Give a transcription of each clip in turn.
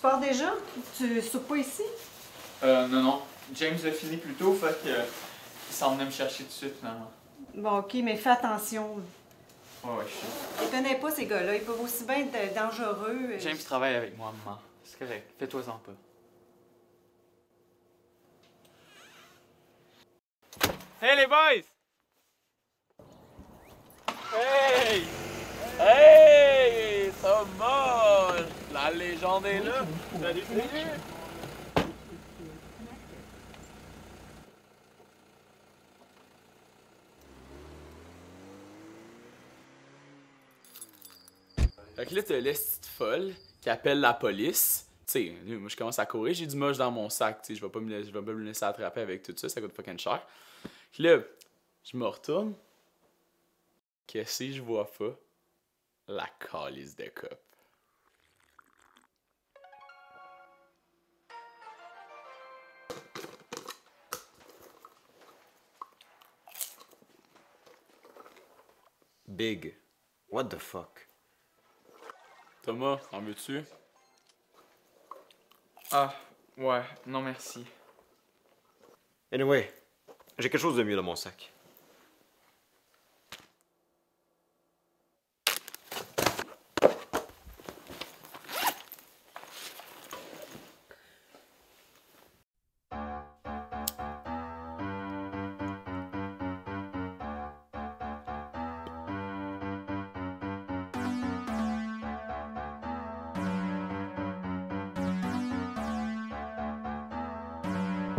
Tu pars déjà? Tu soupes pas ici? Non, non. James a fini plus tôt, fait que il s'en venait me chercher tout de suite, finalement. Bon, OK, mais fais attention. Ouais, ouais, je sais. Étonnez pas ces gars-là, ils peuvent aussi bien être dangereux. James travaille avec moi, maman. C'est correct. Fais-toi-en pas. Hey, les boys! Hey! Hey! Thomas! La légende est là! Salut, salut! Fait que là, t'as l'estite folle qui appelle la police. Tu sais, moi, je commence à courir, j'ai du moche dans mon sac. Tu sais, je vais pas me laisser attraper avec tout ça, ça coûte fucking cher. Fait que là, je me retourne. Qu'est-ce que je vois pas? La calice de cop. Big. What the fuck? Thomas, en veux-tu? Ah, ouais, non merci. Anyway, j'ai quelque chose de mieux dans mon sac.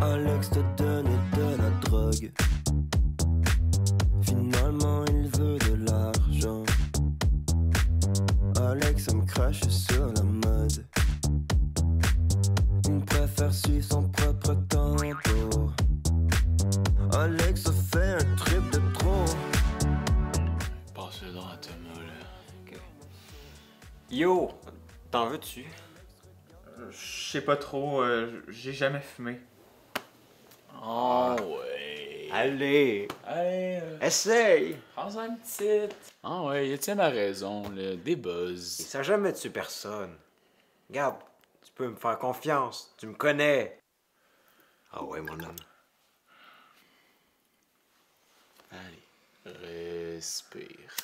Alex te donnait de la drogue. Finalement, il veut de l'argent. Alex me crache sur la mode. Il préfère suivre son propre tempo. Alex a fait un trip de trop. Passe-le dans la Thomas, là. Okay. Yo, t'en veux-tu? Je sais pas trop, j'ai jamais fumé. Oh ouais! Allez! Allez! Essaye! Prends un petit! Ah ouais, Etienne a raison, là. Des buzz. Il sait jamais tuer personne. Regarde, tu peux me faire confiance, tu me connais. Ah ouais, mon homme. Allez, respire.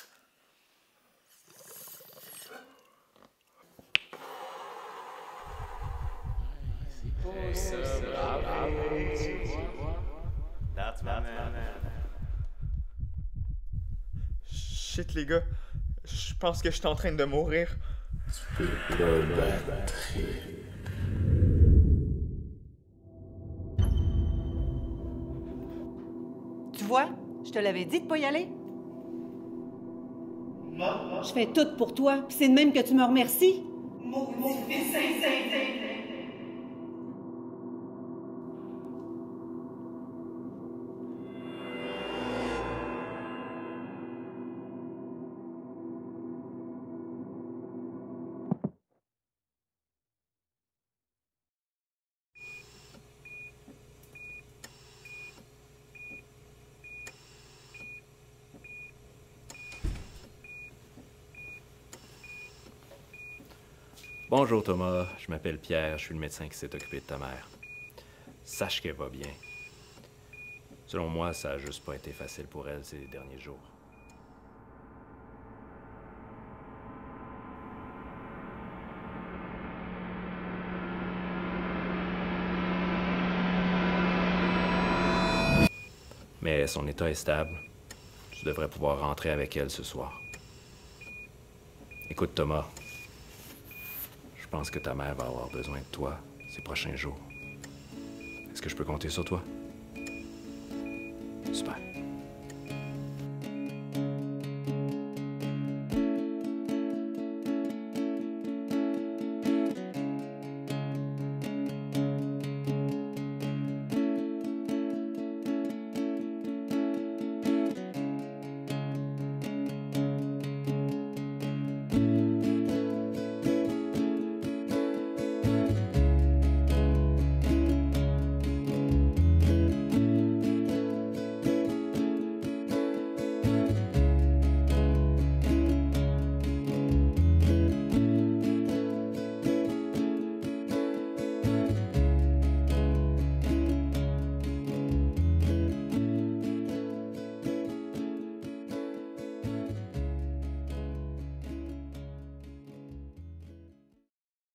C'est bravo, that's my man. Shit, les gars, je pense que je suis en train de mourir. Tu peux pas battre. Tu vois, je te l'avais dit de pas y aller. Maman. Je fais tout pour toi, puis c'est de même que tu me remercies. Bonjour Thomas, je m'appelle Pierre, je suis le médecin qui s'est occupé de ta mère. Sache qu'elle va bien. Selon moi, ça a juste pas été facile pour elle ces derniers jours. Mais son état est stable. Tu devrais pouvoir rentrer avec elle ce soir. Écoute Thomas. Je pense que ta mère va avoir besoin de toi ces prochains jours. Est-ce que je peux compter sur toi? Super.